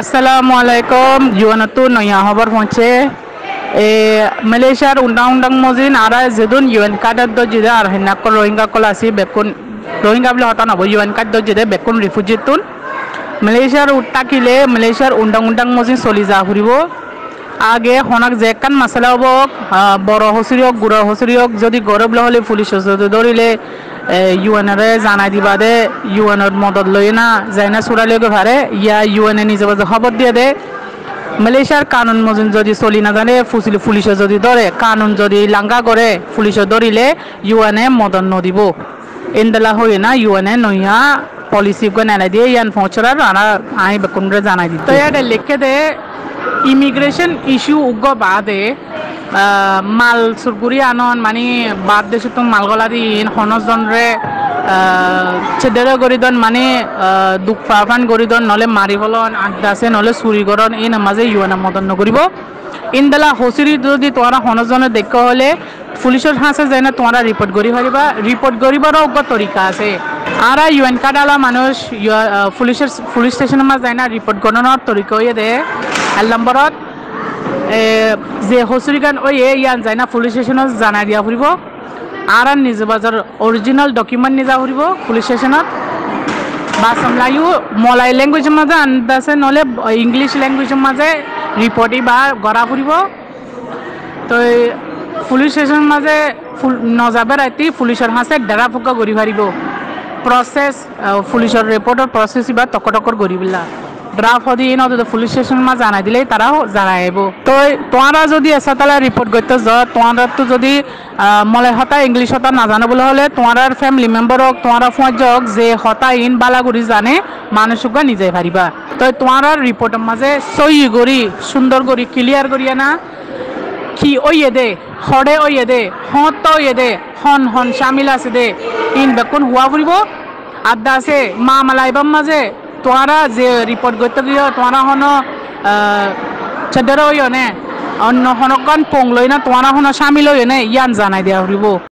Assalamualaikum, juana tu noya habar ponce. Malaysia undang-undang muzin arah zidun UN kadat do jeda arah nak Rohingya kolasi bekun Rohingya bela hatan abu UN kadat do jeda bekun refugee tun. Malaysia uttakile Malaysia undang-undang muzin soliza huribo. Age honak zekan masalah bok boro hosriok gura hosriok jodi gorab lahole police jodi dorile यूएनआर जाना दी बादे यूएनआर मदद लोयना जाना सुरा लोगे भारे या UNA निज़ाबत खबर दिया दे मलेशिया कानून मज़ून जोड़ी सोली ना जाने फुसिले पुलिस जोड़ी दौरे कानून जोड़ी लंगा करे पुलिस दौरी ले यूएनए मदद नो दी बो इन दला होये ना यूएनए नो यहाँ पॉलिसी को नला दिए यान पहुँचरा राना आई बकुंडर जाना दी तो यार लिखे दे इमिग्रेशन इश्यू उग्गा बादे माल सुरगुरी आनोन मानी बाद देशों तुम मालगोला दी इन होनोस दोन रे छेदरा गोरी दोन माने दुख पावन गोरी दोन नॉले मारी वालों आंदासे नॉले सूरी गोरों इन मज़े युवा नमोदन नगरी बो इन दला होशिरी दो दी तुम्हारा होनोस दोने देखा होले फुलिशोर हाँ से जाना तुम्हारा रिपोर्ट गोरी हरी बा रिपोर्ट गोरी बा उग्गा तरीका से आरा यूएन का डाला मानोश पुलिस स्टेशन में जाना रिपोर्ट करना और तरीका ये दे अल्लम्बरात जे होशरीगन ओ ये यान जाना पुलिस स्टेशन में जाना दिया हुई बो आरा निज़बाजर ओरिजिनल डॉक्यूमेंट निज़ा हुई बो पुलिस स्टेशन में बात समलायू मॉलाई लैंग्वेज में जान दसे नॉले इंग्लिश लैंग्वेज में जाए रिपोर्टी बाहर गरा हुई बो तो पुलिस स्टेशन में जाए नौजाबर आती पुलिस और हाँ से डरा फुका गोरी भारी बो प्रोसेस पुलिस और रिपोर्ट और प्रोसेस की बात तोकर तोकर गोरी बिल्ला ड्राफ्ट होती है ना तो पुलिस स्टेशन में जाना दिले ताराओ जाना है वो तो तुम्हारा जो दी ऐसा ताला रिपोर्ट करता ज़र तुम्हारा तो जो दी मले होता इंग्लिश होता ना जाना बोला होले तुम्हारा फैमिली मेंबर और तुम्हारा फोन जोग जे होता इन बाला गुरी जाने मानुषुका निजे भारी बा तो तुम्हारा रिपोर्ट मजे सोई गोरी सुंदर गोरी क्लियर गोरी है ना कि ओ ये दे खड़े ओ ये दे हों तो ये दे होन होन शामिला से दे इन बकुन हुआ हुई वो आधा से माँ मलाई बम मजे तुम्हारा जे रिपोर्ट गोत्र दियो तुम्हारा होनो चढ़रो यो ने और होनो कौन पोंगलो ये ना तुम्हारा होनो शामिलो ये ने यान जाना दिया हुई वो